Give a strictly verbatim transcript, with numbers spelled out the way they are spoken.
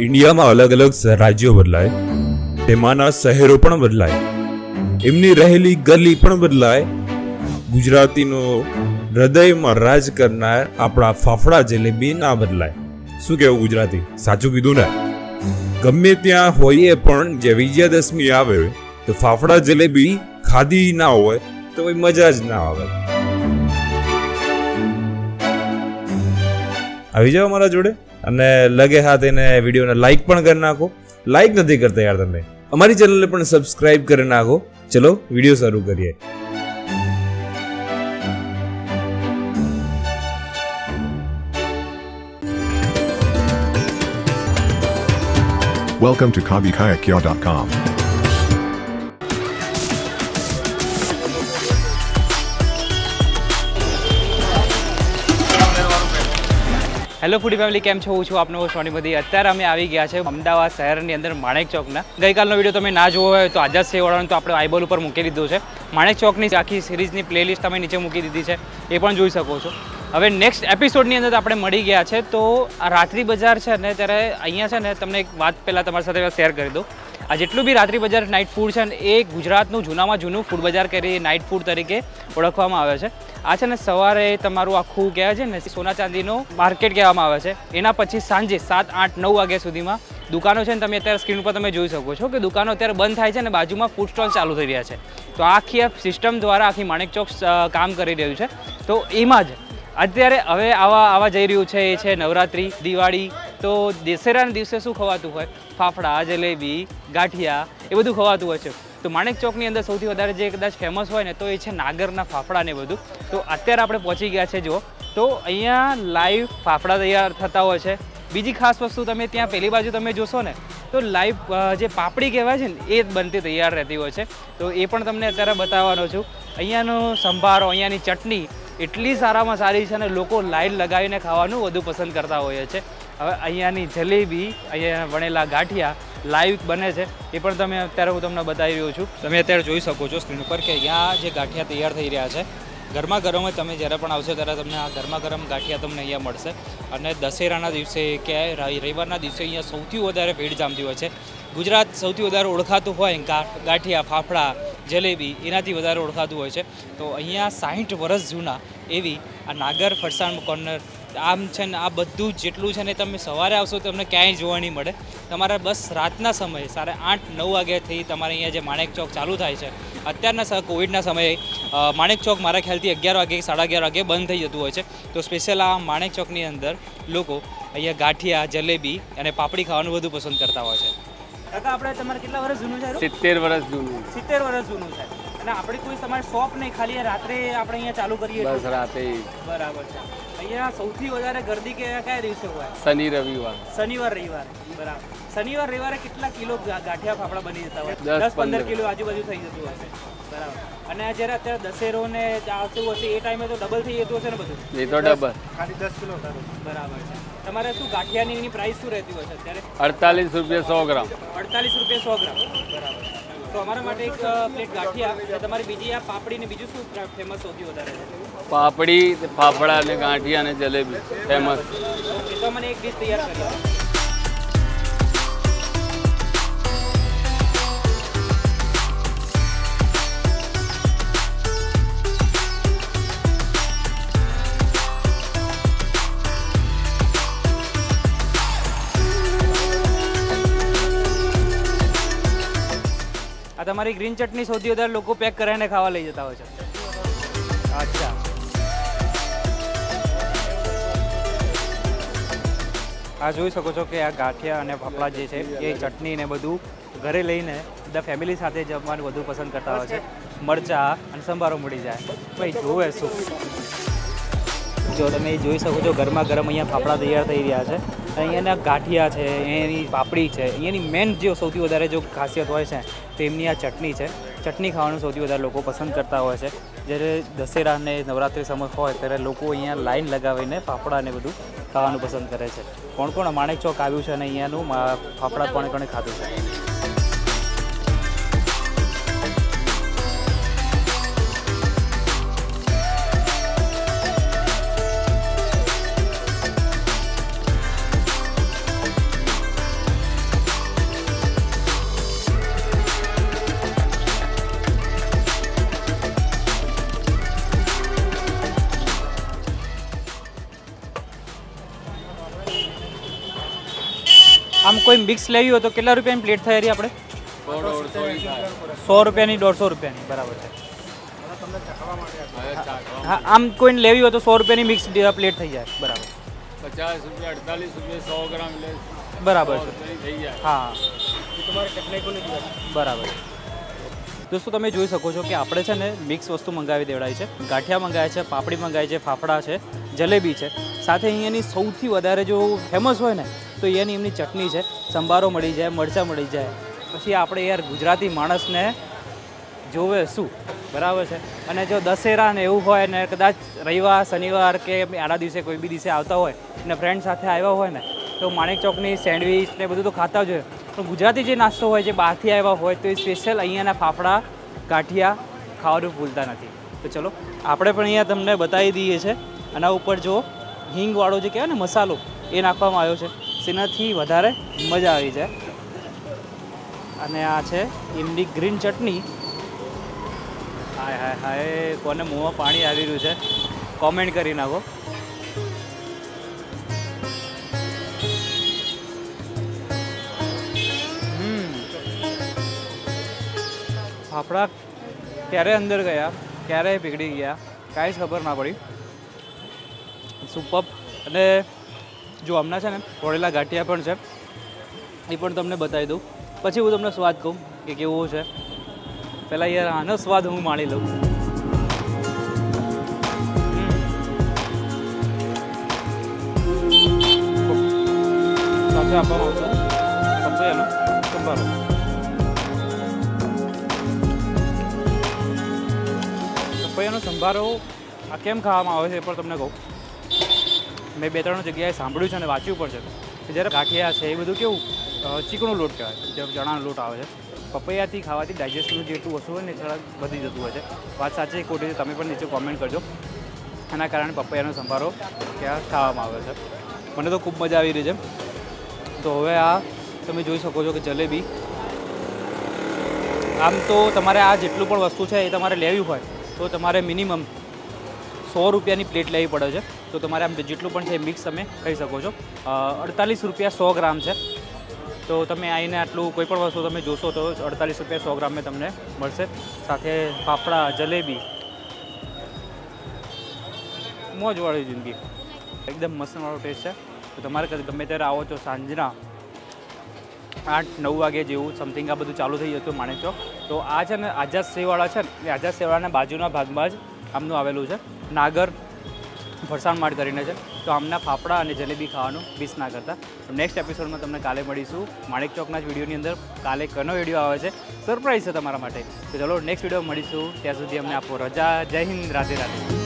India में अलग अलग राज्यों बदलाय, तेमाना शहरों पण बदलाय, एमनी रहेली गली पण बदलाय। गुजराती नो हृदय में राज करनार आपड़ा फाफड़ा जलेबी ना बदलाय। शू कहू गुजराती, साचू कीधु ने? गमे त्या होईए पण जे विजयादशमी आवे तो फाफड़ा जलेबी खाधी ना होय तो वही मजा ज ना आवे। આવી જાઓ મારા જોડે અને લગે હાથ એને વિડીયોને લાઈક પણ કરી નાખો। લાઈક નથી કરતા યાર તમે, અમારી ચેનલને પણ સબસ્ક્રાઇબ કરી નાખો। ચલો વિડીયો શરૂ કરીએ। Welcome to Kabhi Khaya kya dot com। Hello foodie family, केम छो? हूँ छूँ आपनो सोनी मोदी। अत्यारे अमे आवी गया छे अमदावाद शहरनी अंदर माणेक चौक। गई कालनो वीडियो तमे ना जोयो होय तो आज ज सेवाड़ानो तो आपणे आईबॉल पर मूकी दीधो छे। माणेक चौकनी आखी सीरीजनी प्लेलिस्ट तमे नीचे मूकी दीधी छे, ए पण जोई शको छो। हवे नेक्स्ट एपिसोडनी अंदर आपणे मळी गया छे। तो आ रात्री बजार छे ने त्यारे अहींया छे ने तमने एक वात पहेला तमारी साथे शेर करी दो। आ जेटलुं बी रात्री बजार नाइट फूड छे ने ए गुजरातनुं जूनामां जूनुं फूड बजार करीने नाइट फूड तरीके ओळखवामां आवे छे। आ छे ने सवारे तमारुं आखुं कहेवाय छे ने सोना चांदीनो मार्केट कहेवामां आवे छे। एना पछी सांजे सात आठ नौ वाग्या सुधीमां दुकानों छे ने तमे अत्यारे स्क्रीन पर तमे जोई शको छो के दुकानों अत्यारे बंध थाय छे ने बाजुमां फूड स्टॉल चालू थई रह्या छे। तो आखी आ सिस्टम द्वारा आखी माणेक चौक काम करी रह्युं छे। तो एमां ज अत्यारे हवे आवा आवा जई रह्युं छे ए छे नवरात्रि, दिवाळी। तो दशेराना दिवसे शुं खवातुं होय? फाफड़ा, जलेबी, गाठिया ए बधुं खवातुं होय छे। तो माणेक चौकनी अंदर सौथी वधारे जे कदाच फेमस होय ने तो ए छे नागरना फाफड़ा ने बधुं। तो अत्यारे आपणे पहोंची गया छे। जो तो अहींया लाइव फाफड़ा तैयार थता होय छे। बीजी खास वस्तु तमे त्यां पहेली बाजू तमे जोशो ने तो लाइव जे पापड़ी कहेवाय छे ने ए बनती तैयार रहती होय छे। तो ए पण तमने अत्यारे बताववानो छुं। अहींयानो संभारो, अहींयानी चटनी एटली सारामां सारी छे ने लोको लाइन लगावीने खावानुं वधु पसंद करता होय छे। हवे अहींयानी जलेबी, अहींया वणेला गाठिया लाइव बने छे ए पण तमे अत्यारे हुं तमने बतावी रह्यो छुं। तमे अत्यारे जोई शको छो स्क्रीन पर के अहींया जे गाठिया तैयार थई रह्या छे। गरमा गरम तमे ज्यारे पण आवशो त्यारे तमने आ गरमा गरम गाठिया तमने अहींया मळशे। अने दशेराना दिवसे के रविवारना दिवसे अहींया सौथी वधारे भीड़ जामती होय छे। गुजरात सौथी वधारे ओळखातुं होय गाठिया, फाफड़ा, जलेबी एनाथी वधारे ओळखातुं होय छे। तो अहींया साठ वर्ष जूना एवी आ नागर फरसाण कॉर्नर आम छे ने आ बधुं जेटलुं छे ने तमे सवारे आवशो तो तमने क्यांय जोवा नहीं मळे। तमारे बस रातना समय साढ़े आठ नौ वाग्याथी तमारे अहींया जे माणेक चौक चालू थाय छे। अत्यारना कोविडना समये माणेक चौक मारा ख्यालथी अगियार वागे साढ़े अगियार वागे बंद थई जतुं होय छे। तो स्पेशल आ माणेक चौकनी अंदर लोको अहींया गाठिया, जलेबी अने पापड़ी खावानुं वधु पसंद करता होय छे। काका आपणे तमारे કેટલા વર્ષ જૂનું છે? સિત્તેર વર્ષ જૂનું। સિત્તેર વર્ષ જૂનું છે અને આપણે કોઈ તમારી શોપ નહીં, ખાલી રાત્રે આપણે અહીંયા ચાલુ કરીએ બસ રાતે। બરાબર છે। અહીંયા સૌથી વધારે ગર્દી કે કયા દિવસે હોય? શનિ રવિવાર। શનિવાર રવિવાર બરાબર। શનિવાર રવિવારે કેટલા કિલો ગાંઠિયા ફાફડા બની જતા હોય? દસ પંદર કિલો આજુબાજુ થઈ જતું હશે બરાબર। અને જ્યારે અત્યારે દશેરો ને આવતું હશે એ ટાઈમે તો ડબલ થઈ જતું હશે ને બધું? એ તો ડબલ, ખાલી દસ કિલો બરાબર છે। તમારે શું ગાંઠિયાની એની પ્રાઇસ શું રહેતી હોય છે અત્યારે? અડતાલીસ રૂપિયા સો ગ્રામ। અડતાલીસ રૂપિયા સો ગ્રામ બરાબર। તો અમારા માટે એક પ્લેટ ગાંઠિયા અને તમારી બીજી આ પાપડી ને બીજું શું ફેમસ હોતી વધારે છે? પાપડી, ફાફડા અને ગાંઠિયા અને જલેબી ફેમસ। ઓકે તો મને એક ડીશ તૈયાર કરી। તમારી ગ્રીન ચટણી સૌથી વધારે લોકો પેક કરીને ખાવા લઈ જતા હોય છે। અચ્છા આ જોઈ શકો છો કે આ ગાંઠિયા અને ફાફડા જે છે એ ચટણી ને બધું ઘરે લઈને બધા ફેમિલી સાથે જમવાનું વધુ પસંદ કરતા હોય છે। મરચાં અને સંભારો મળી જાય ભાઈ જોવે શું। જો તમે જોઈ શકો છો ગરમા ગરમ અહીંયા ફાફડા તૈયાર થઈ રહ્યા છે। અહીંયાના ગાંઠિયા છે, અહીંયાની પાપડી છે, અહીંયાની મેન જે સૌથી વધારે જો ખાસિયત હોય છે તેમની આ ચટણી છે। ચટણી ખાવાનું સૌથી વધારે લોકો પસંદ કરતા હોય છે। જ્યારે દશેરા અને નવરાત્રિ સમય હોય ત્યારે લોકો અહીંયા લાઈન લગાવીને ફાફડા ને બધું ખાવાનું પસંદ કરે છે। કોણ કોણ માણેક ચોક આવ્યું છે અને અહીંયાનું ફાફડા કોણે કોણે ખાધું છે? આમ કોઈ મિક્સ લેવી હોય તો કેટલા રૂપિયાની પ્લેટ થાય રહી આપણે? સો રૂપિયાની દોઢસો રૂપિયાની બરાબર છે. હા આમ કોઈને લેવી હોય તો સો રૂપિયાની મિક્સ પ્લેટ થઈ જાય બરાબર. પચાસ રૂપિયા અડતાલીસ રૂપિયા સો ગ્રામ લે બરાબર છે. હા બરાબર છે. दोस्तों તમે જોઈ શકો છો કે આપણે છે ને મિક્સ વસ્તુ મંગાવી દેવડાવી છે. ગાંઠિયા મંગાવ્યા છે, પાપડી મંગાવી છે, ફાફડા છે, જલેબી છે. સાથે અહીંયાની સૌથી વધારે જો ફેમસ હોય ને તો અહીંયાની એમની ચટણી છે. સંભારો મળી જાય, મરચાં મળી જાય. પછી આપણે યાર ગુજરાતી માણસને જોવે શું બરાબર છે. અને જો દશેરા ને એવું હોય ને કદાચ રવિવાર શનિવાર કે આડા દિવસે કોઈ બી દિવસે આવતા હોય ને ફ્રેન્ડ સાથે આવ્યા હોય ને તો માણેક ચોકની સેન્ડવિચ ને બધું તો ખાતા જ હોય. तो गुजराती जो नाश्तो हो बहारथी आया हो तो ये स्पेशल अहींयाना फाफड़ा गाठिया खावानुं भूलता नहीं। तो चलो आपणे पण अहींया तमने बताई दीए छे। आना उपर जो हींग वाळो जे कहेवाय ने मसालो ए नाखवामां आव्यो छे तेनाथी वधारे मजा आई जाए। अने आ छे इमली ग्रीन चटनी। हाय हाय हाय कोने मोंमां पाणी आवी रह्युं छे कमेंट करी नाखो। फाफड़ा क्यारे अंदर गया क्यारे पीगड़ी गया कई खबर ना पड़ी। सुपर्ब अने जो हमना है वड़ेला गाठिया पण छे ए पण तमने बताई दूँ पछी हूँ तमने स्वाद कहूँ कि केवो छे। पहला यार आनो स्वाद हूँ माणी लऊं। साथे आपवामां आवशे संभारो संभारो पपैयानो संभारो आ केम खावामां आवे छे तमने कहूँ। मैं बे त्रण जग्याए सांभळ्युं छे अने वांच्युं पण छे। ज्यारे गाठिया छे ए बधुं केवुं चीकणो लोट कहेवाय चणानो लोट आवे छे। पपैयाथी खावाथी डाइजेस्टનું જેટલું ઓછું હોય ને થોડા વધી જતું હોય છે। વાત સાચી કે ખોટી છે તમે પણ નીચે કોમેન્ટ કરજો। આના કારણે પપૈયાનો સંભારો ક્યાં ખાવામાં આવે છે મને તો ખૂબ મજા આવી રહી છે। તો હવે આ તમે જોઈ શકો છો કે જલેબી આમ તો તમારે આ જેટલું પણ વસ્તુ છે એ તમારે લેવી હોય तो तमारे मिनिमम सौ रुपया की प्लेट लेवी पड़े। तो तमारे आम जेटलू पण छे मिक्स तमे खाई सको छो। अड़तालीस रुपया सौ ग्राम है। तो तमे आईने आटलू कोईपण वस्तु तमे जोशो तो अड़तालीस रुपया सौ ग्राम में तमने मळशे। साथे फाफड़ा जलेबी मौजवाड़ी जिंदगी एकदम मस्त वाळो टेस्ट है। तो तमारे कदी गमे त्यारे आवो तो सांजना आठ नौ वागे जेवू समथिंग आ बधुं चालू थई जतुं माणेक चौक। तो आ छे ने आजाद सेवाळा छे ने आजाद सेवाळाना बाजूना भागमां ज आमनुं आवेલું છે नागर फरसाण मार्ट करीने छे। तो आमना फाफड़ा अने जलेबी खावानुं मिस ना करता। नेक्स्ट एपिसोडमां तमने काले मळीशुं माणेक चौकना ज विडियोनी अंदर। काले कनो विडियो आवे छे सरप्राइज छे तमारा माटे। तो चलो नेक्स्ट विडियो मळीशुं त्यां सुधी अमने आपो रजा। जय हिंद राधे राधे।